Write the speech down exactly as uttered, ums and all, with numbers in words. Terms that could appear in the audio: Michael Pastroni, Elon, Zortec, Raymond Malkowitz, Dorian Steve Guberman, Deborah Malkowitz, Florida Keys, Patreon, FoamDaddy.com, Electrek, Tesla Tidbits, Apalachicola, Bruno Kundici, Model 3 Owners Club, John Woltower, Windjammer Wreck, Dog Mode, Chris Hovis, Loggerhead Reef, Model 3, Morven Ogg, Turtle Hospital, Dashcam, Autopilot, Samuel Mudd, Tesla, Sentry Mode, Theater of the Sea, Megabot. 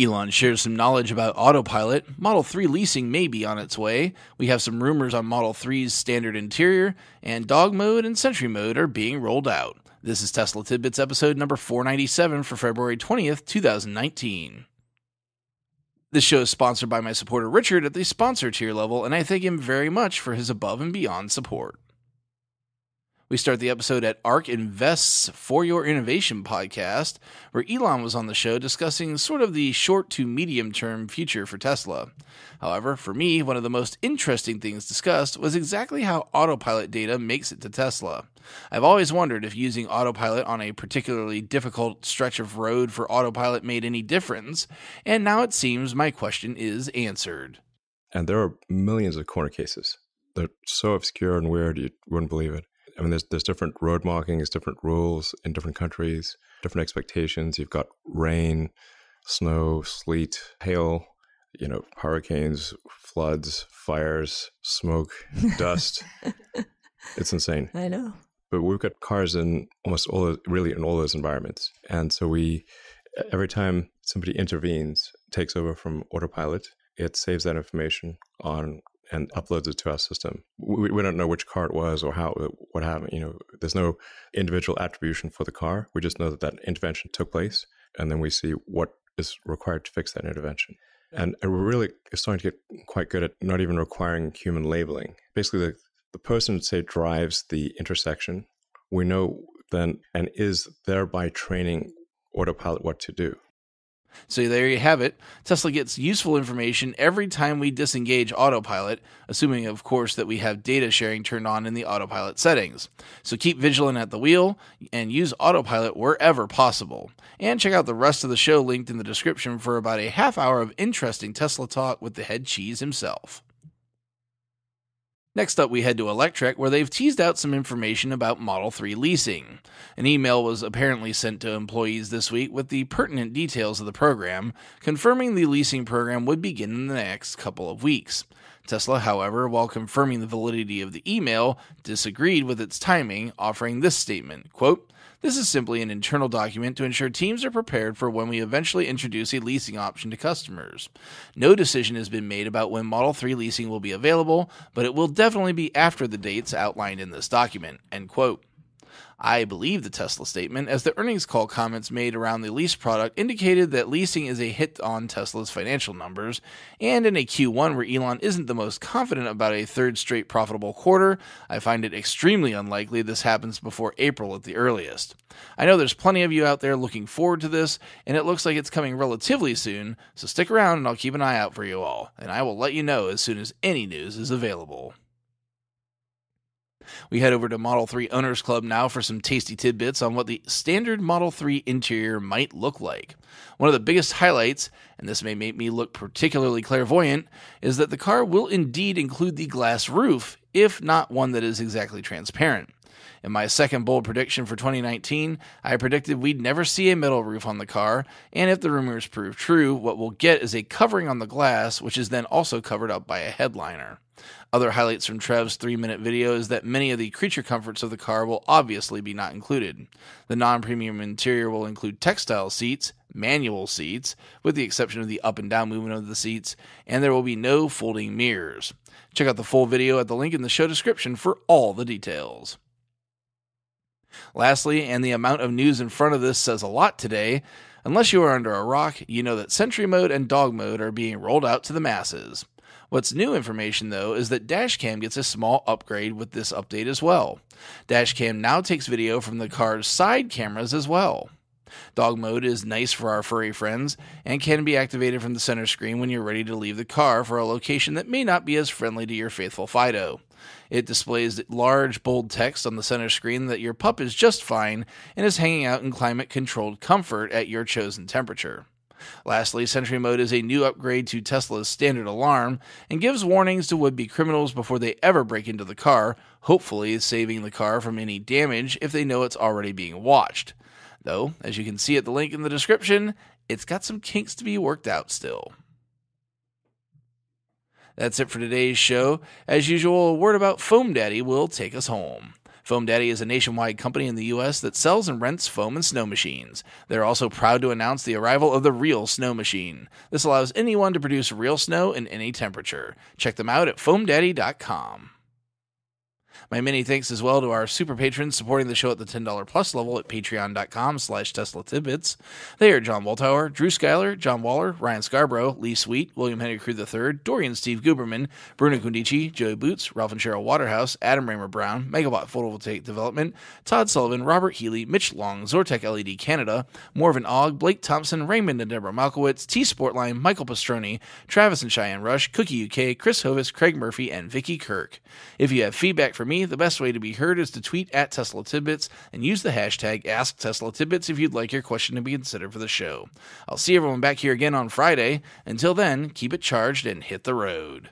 Elon shares some knowledge about Autopilot, Model three leasing may be on its way, we have some rumors on Model three's standard interior, and Dog Mode and Sentry Mode are being rolled out. This is Tesla Tidbits episode number four ninety-seven for February twentieth, two thousand nineteen. This show is sponsored by my supporter Richard at the sponsor tier level, and I thank him very much for his above and beyond support. We start the episode at ARK Invest's For Your Innovation podcast, where Elon was on the show discussing sort of the short to medium term future for Tesla. However, for me, one of the most interesting things discussed was exactly how Autopilot data makes it to Tesla. I've always wondered if using Autopilot on a particularly difficult stretch of road for Autopilot made any difference, and now it seems my question is answered. And there are millions of corner cases. They're so obscure and weird you wouldn't believe it. I mean, there's there's different road markings, different rules in different countries, different expectations. You've got rain, snow, sleet, hail, you know, hurricanes, floods, fires, smoke, dust. It's insane. I know. But we've got cars in almost all, really in all those environments. And so we, every time somebody intervenes, takes over from Autopilot, it saves that information on and uploads it to our system. We, we don't know which car it was or how what happened. You know, there's no individual attribution for the car. We just know that that intervention took place, and then we see what is required to fix that intervention. And we're really starting to get quite good at not even requiring human labeling. Basically, the, the person, say, drives the intersection. We know then and is thereby training Autopilot what to do. So there you have it. Tesla gets useful information every time we disengage Autopilot, assuming, of course, that we have data sharing turned on in the Autopilot settings. So keep vigilant at the wheel and use Autopilot wherever possible. And check out the rest of the show linked in the description for about a half hour of interesting Tesla talk with the head cheese himself. Next up, we head to Electrek, where they've teased out some information about Model three leasing. An email was apparently sent to employees this week with the pertinent details of the program, confirming the leasing program would begin in the next couple of weeks. Tesla, however, while confirming the validity of the email, disagreed with its timing, offering this statement, quote, "This is simply an internal document to ensure teams are prepared for when we eventually introduce a leasing option to customers. No decision has been made about when Model three leasing will be available, but it will definitely be after the dates outlined in this document," end quote. I believe the Tesla statement, as the earnings call comments made around the lease product indicated that leasing is a hit on Tesla's financial numbers, and in a Q one where Elon isn't the most confident about a third straight profitable quarter, I find it extremely unlikely this happens before April at the earliest. I know there's plenty of you out there looking forward to this, and it looks like it's coming relatively soon, so stick around and I'll keep an eye out for you all, and I will let you know as soon as any news is available. We head over to Model three Owners Club now for some tasty tidbits on what the standard Model three interior might look like. One of the biggest highlights, and this may make me look particularly clairvoyant, is that the car will indeed include the glass roof, if not one that is exactly transparent. In my second bold prediction for twenty nineteen, I predicted we'd never see a metal roof on the car, and if the rumors prove true, what we'll get is a covering on the glass, which is then also covered up by a headliner. Other highlights from Trev's three minute video is that many of the creature comforts of the car will obviously be not included. The non-premium interior will include textile seats, manual seats, with the exception of the up and down movement of the seats, and there will be no folding mirrors. Check out the full video at the link in the show description for all the details. Lastly, and the amount of news in front of this says a lot today, unless you are under a rock, you know that Sentry Mode and Dog Mode are being rolled out to the masses. What's new information, though, is that Dashcam gets a small upgrade with this update as well. Dashcam now takes video from the car's side cameras as well. Dog Mode is nice for our furry friends and can be activated from the center screen when you're ready to leave the car for a location that may not be as friendly to your faithful Fido. It displays large, bold text on the center screen that your pup is just fine and is hanging out in climate-controlled comfort at your chosen temperature. Lastly, Sentry Mode is a new upgrade to Tesla's standard alarm and gives warnings to would-be criminals before they ever break into the car, hopefully saving the car from any damage if they know it's already being watched. Though, as you can see at the link in the description, it's got some kinks to be worked out still. That's it for today's show. As usual, a word about Foam Daddy will take us home. Foam Daddy is a nationwide company in the U S that sells and rents foam and snow machines. They're also proud to announce the arrival of the Real Snow Machine. This allows anyone to produce real snow in any temperature. Check them out at Foam Daddy dot com. My many thanks as well to our super patrons supporting the show at the ten dollar plus level at patreon dot com slash Tesla Tidbits. They are John Woltower, Drew Schuyler, John Waller, Ryan Scarborough, Lee Sweet, William Henry Crew the third, Dorian Steve Guberman, Bruno Kundici, Joey Boots, Ralph and Cheryl Waterhouse, Adam Raymer Brown, Megabot Photovoltaic Development, Todd Sullivan, Robert Healy, Mitch Long, Zortec L E D Canada, Morven Ogg, Blake Thompson, Raymond and Deborah Malkowitz, T Sportline, Michael Pastroni, Travis and Cheyenne Rush, Cookie U K, Chris Hovis, Craig Murphy, and Vicky Kirk. If you have feedback for me, the best way to be heard is to tweet at Tesla Tidbits and use the hashtag Ask Tesla Tidbits if you'd like your question to be considered for the show. I'll see everyone back here again on Friday. Until then, keep it charged and hit the road.